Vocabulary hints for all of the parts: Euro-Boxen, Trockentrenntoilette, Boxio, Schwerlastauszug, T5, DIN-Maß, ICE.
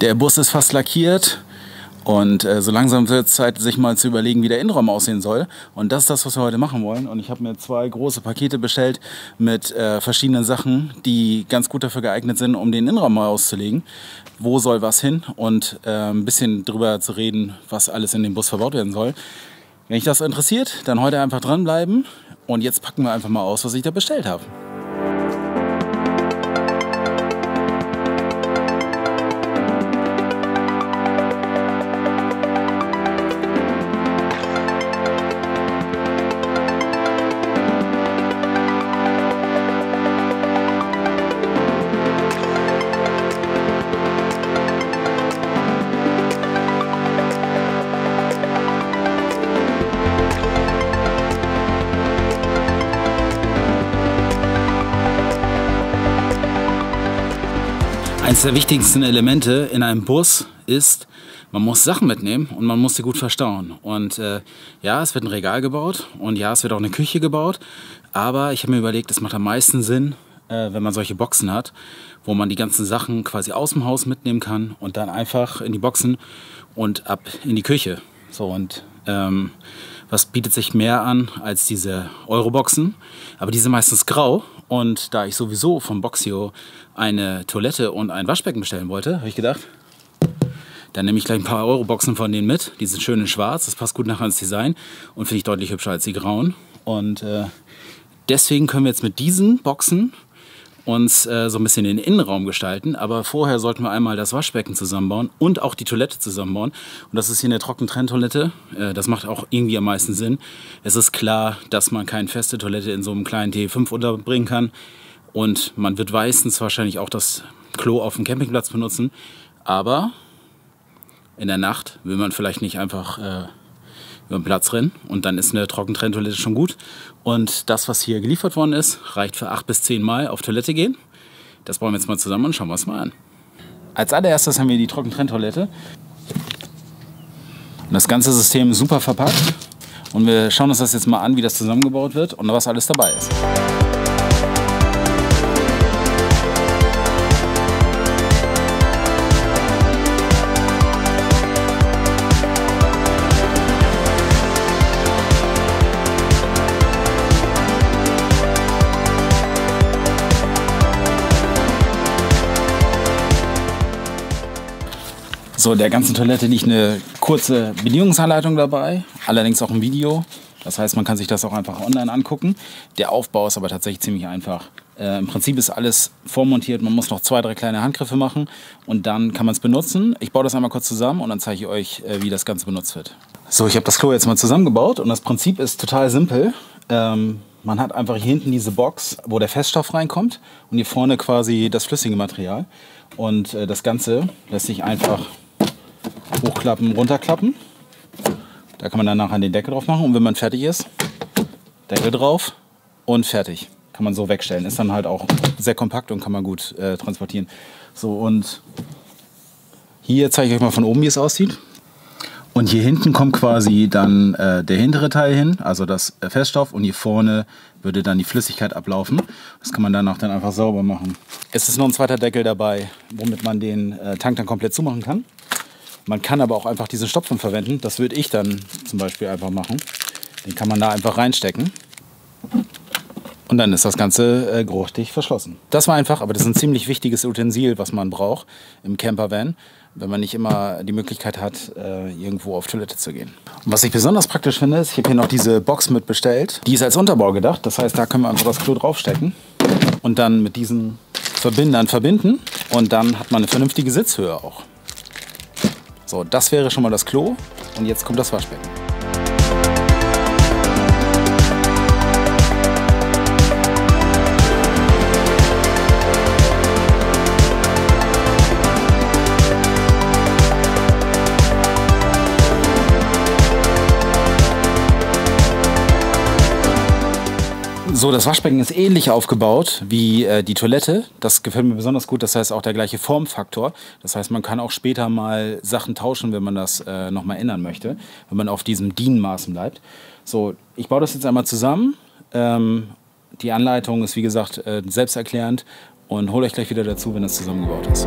Der Bus ist fast lackiert. Und so langsam wird es Zeit, sich mal zu überlegen, wie der Innenraum aussehen soll. Und das ist das, was wir heute machen wollen. Und ich habe mir 2 große Pakete bestellt mit verschiedenen Sachen, die ganz gut dafür geeignet sind, um den Innenraum mal auszulegen. Wo soll was hin? Und ein bisschen drüber zu reden, was alles in den Bus verbaut werden soll. Wenn dich das interessiert, dann heute einfach dranbleiben. Und jetzt packen wir einfach mal aus, was ich da bestellt habe. Eines der wichtigsten Elemente in einem Bus ist, man muss Sachen mitnehmen und man muss sie gut verstauen. Und ja, es wird ein Regal gebaut und ja, es wird auch eine Küche gebaut. Aber ich habe mir überlegt, es macht am meisten Sinn, wenn man solche Boxen hat, wo man die ganzen Sachen quasi aus dem Haus mitnehmen kann und dann einfach in die Boxen und ab in die Küche. So, und was bietet sich mehr an als diese Euro-Boxen? Aber die sind meistens grau. Und da ich sowieso vom Boxio eine Toilette und ein Waschbecken bestellen wollte, habe ich gedacht, dann nehme ich gleich ein paar Euro-Boxen von denen mit. Die sind schön in schwarz, das passt gut nachher ins Design und finde ich deutlich hübscher als die grauen. Und deswegen können wir jetzt mit diesen Boxen uns so ein bisschen den Innenraum gestalten. Aber vorher sollten wir einmal das Waschbecken zusammenbauen und auch die Toilette zusammenbauen. Und das ist hier eine Trockentrenntoilette. Das macht auch irgendwie am meisten Sinn. Es ist klar, dass man keine feste Toilette in so einem kleinen T5 unterbringen kann. Und man wird meistens wahrscheinlich auch das Klo auf dem Campingplatz benutzen. Aber in der Nacht will man vielleicht nicht einfach über den Platz rennen. Und dann ist eine Trockentrenntoilette schon gut. Und das, was hier geliefert worden ist, reicht für 8 bis 10 Mal auf Toilette gehen. Das bauen wir jetzt mal zusammen und schauen wir es mal an. Als allererstes haben wir die Trockentrenntoilette. Das ganze System ist super verpackt. Und wir schauen uns das jetzt mal an, wie das zusammengebaut wird und was alles dabei ist. So, der ganzen Toilette liegt eine kurze Bedienungsanleitung dabei, allerdings auch ein Video. Das heißt, man kann sich das auch einfach online angucken. Der Aufbau ist aber tatsächlich ziemlich einfach. Im Prinzip ist alles vormontiert, man muss noch 2, 3 kleine Handgriffe machen und dann kann man es benutzen. Ich baue das einmal kurz zusammen und dann zeige ich euch, wie das Ganze benutzt wird. So, ich habe das Klo jetzt mal zusammengebaut und das Prinzip ist total simpel. Man hat einfach hier hinten diese Box, wo der Feststoff reinkommt und hier vorne quasi das flüssige Material. Und das Ganze lässt sich einfach hochklappen, runterklappen. Da kann man dann nachher den Deckel drauf machen und wenn man fertig ist, Deckel drauf und fertig. Kann man so wegstellen. Ist dann halt auch sehr kompakt und kann man gut transportieren. So, und hier zeige ich euch mal von oben, wie es aussieht. Und hier hinten kommt quasi dann der hintere Teil hin, also das Feststoff, und hier vorne würde dann die Flüssigkeit ablaufen. Das kann man danach dann einfach sauber machen. Es ist noch ein zweiter Deckel dabei, womit man den Tank dann komplett zumachen kann. Man kann aber auch einfach diesen Stopfen verwenden. Das würde ich dann zum Beispiel einfach machen. Den kann man da einfach reinstecken. Und dann ist das Ganze großdicht verschlossen. Das war einfach, aber das ist ein ziemlich wichtiges Utensil, was man braucht im Campervan, wenn man nicht immer die Möglichkeit hat, irgendwo auf Toilette zu gehen. Und was ich besonders praktisch finde, ist, ich habe hier noch diese Box mit bestellt. Die ist als Unterbau gedacht, das heißt, da können wir einfach das Klo draufstecken und dann mit diesen Verbindern verbinden. Und dann hat man eine vernünftige Sitzhöhe auch. So, das wäre schon mal das Klo und jetzt kommt das Waschbecken. So, das Waschbecken ist ähnlich aufgebaut wie die Toilette. Das gefällt mir besonders gut. Das heißt auch der gleiche Formfaktor. Das heißt, man kann auch später mal Sachen tauschen, wenn man das nochmal ändern möchte, wenn man auf diesem DIN-Maß bleibt. So, ich baue das jetzt einmal zusammen. Die Anleitung ist, wie gesagt, selbsterklärend und hole euch gleich wieder dazu, wenn das zusammengebaut ist.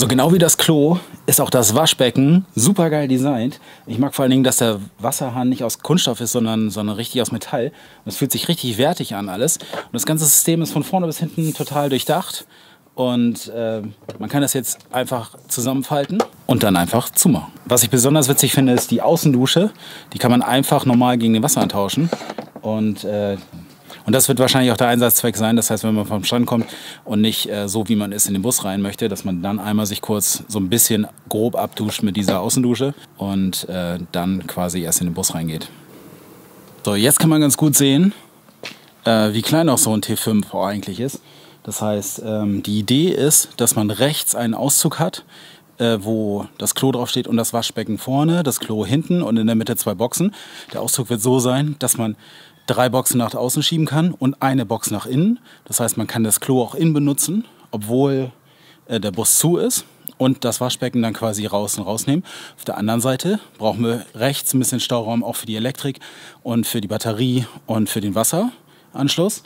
So genau wie das Klo ist auch das Waschbecken super geil designt. Ich mag vor allen Dingen, dass der Wasserhahn nicht aus Kunststoff ist, sondern richtig aus Metall. Und es fühlt sich richtig wertig an alles. Und das ganze System ist von vorne bis hinten total durchdacht. Und man kann das jetzt einfach zusammenfalten und dann einfach zumachen. Was ich besonders witzig finde, ist die Außendusche. Die kann man einfach normal gegen den Wasserhahn tauschen. Und das wird wahrscheinlich auch der Einsatzzweck sein. Das heißt, wenn man vom Strand kommt und nicht so, wie man ist, in den Bus rein möchte, dass man dann einmal sich kurz so ein bisschen grob abduscht mit dieser Außendusche und dann quasi erst in den Bus reingeht. So, jetzt kann man ganz gut sehen, wie klein auch so ein T5 eigentlich ist. Das heißt, die Idee ist, dass man rechts einen Auszug hat, wo das Klo draufsteht und das Waschbecken vorne, das Klo hinten und in der Mitte zwei Boxen. Der Auszug wird so sein, dass man 3 Boxen nach außen schieben kann und eine Box nach innen. Das heißt, man kann das Klo auch innen benutzen, obwohl der Bus zu ist. Und das Waschbecken dann quasi raus und rausnehmen. Auf der anderen Seite brauchen wir rechts ein bisschen Stauraum auch für die Elektrik und für die Batterie und für den Wasseranschluss.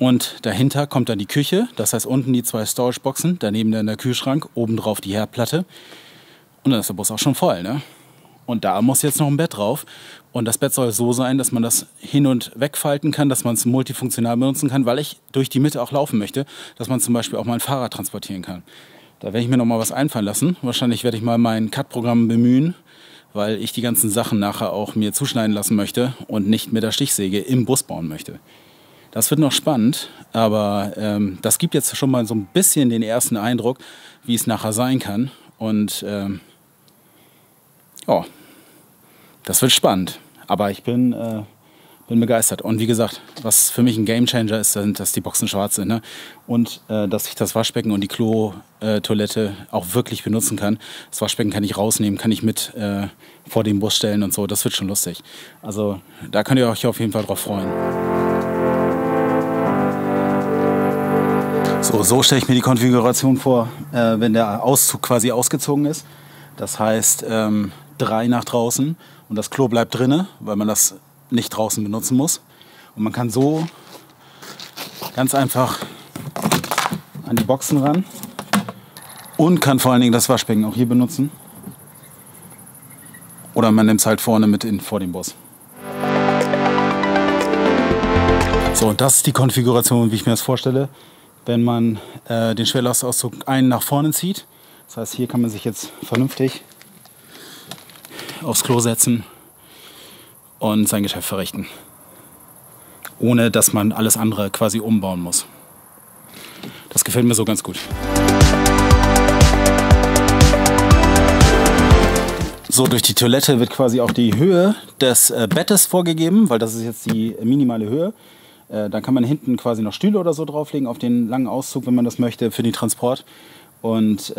Und dahinter kommt dann die Küche, das heißt unten die 2 Storage-Boxen, daneben dann der Kühlschrank, obendrauf die Herdplatte. Und dann ist der Bus auch schon voll, ne? Und da muss jetzt noch ein Bett drauf. Und das Bett soll so sein, dass man das hin- und wegfalten kann, dass man es multifunktional benutzen kann, weil ich durch die Mitte auch laufen möchte, dass man zum Beispiel auch mal ein Fahrrad transportieren kann. Da werde ich mir noch mal was einfallen lassen. Wahrscheinlich werde ich mal mein Cut-Programm bemühen, weil ich die ganzen Sachen nachher auch mir zuschneiden lassen möchte und nicht mit der Stichsäge im Bus bauen möchte. Das wird noch spannend, aber das gibt jetzt schon mal so ein bisschen den ersten Eindruck, wie es nachher sein kann. Und ja, das wird spannend. Aber ich bin begeistert. Und wie gesagt, was für mich ein Gamechanger ist, dass die Boxen schwarz sind, ne? Und dass ich das Waschbecken und die Klo-Toilette auch wirklich benutzen kann. Das Waschbecken kann ich rausnehmen, kann ich mit vor den Bus stellen und so. Das wird schon lustig. Also da könnt ihr euch auf jeden Fall drauf freuen. So stelle ich mir die Konfiguration vor, wenn der Auszug quasi ausgezogen ist. Das heißt, 3 nach draußen und das Klo bleibt drinnen, weil man das nicht draußen benutzen muss. Und man kann so ganz einfach an die Boxen ran und kann vor allen Dingen das Waschbecken auch hier benutzen. Oder man nimmt es halt vorne mit in vor den Bus. So, und das ist die Konfiguration, wie ich mir das vorstelle, wenn man den Schwerlastauszug einen nach vorne zieht. Das heißt, hier kann man sich jetzt vernünftig aufs Klo setzen und sein Geschäft verrichten. Ohne, dass man alles andere quasi umbauen muss. Das gefällt mir so ganz gut. So, durch die Toilette wird quasi auch die Höhe des Bettes vorgegeben, weil das ist jetzt die minimale Höhe. Dann kann man hinten quasi noch Stühle oder so drauflegen auf den langen Auszug, wenn man das möchte, für den Transport. Und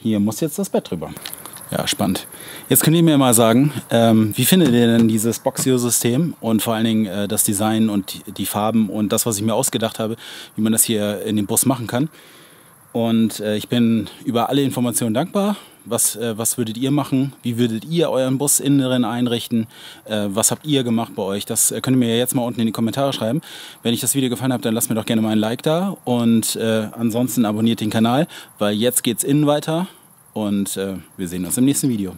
hier muss jetzt das Bett drüber. Ja, spannend. Jetzt könnt ihr mir mal sagen, wie findet ihr denn dieses Boxio-System und vor allen Dingen das Design und die Farben und das, was ich mir ausgedacht habe, wie man das hier in den Bus machen kann. Und ich bin über alle Informationen dankbar. Was würdet ihr machen? Wie würdet ihr euren Bus inneren einrichten? Was habt ihr gemacht bei euch? Das könnt ihr mir jetzt mal unten in die Kommentare schreiben. Wenn euch das Video gefallen hat, dann lasst mir doch gerne mal ein Like da. Und ansonsten abonniert den Kanal, weil jetzt geht's innen weiter. Und wir sehen uns im nächsten Video.